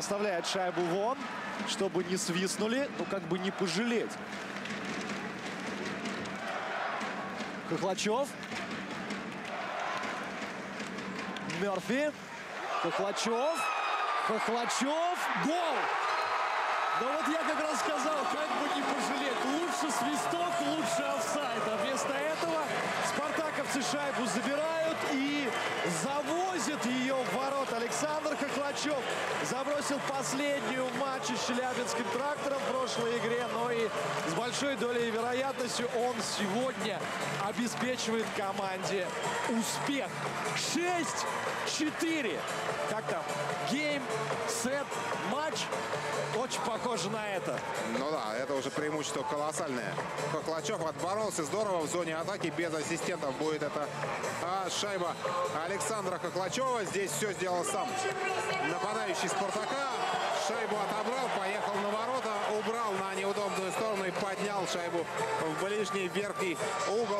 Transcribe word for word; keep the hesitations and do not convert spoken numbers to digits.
Оставляет шайбу вон, чтобы не свистнули, но как бы не пожалеть. Хохлачев. Мерфи. Хохлачев. Хохлачев. Гол! Но вот я как раз сказал, как бы не пожалеть. Лучше свисток, лучше офсайд. А вместо этого спартаковцы шайбу забирают и завозят ее в ворот. Александр Хохлачев забросил последнюю в матче с Челябинским трактором в прошлой игре. Но и с большой долей вероятности он сегодня обеспечивает команде успех. шесть-четыре. Как там? Гейм, сет, матч. Очень похоже на это. Ну да, это уже преимущество колоссальное. Хохлачев отборолся здорово в зоне атаки. Без ассистентов будет эта а, шайба Александра Хохлачева. Здесь все сделал сам нападающий Спартака. Шайбу отобрал, поехал на ворота, убрал на неудобную сторону и поднял шайбу в ближний верхний угол.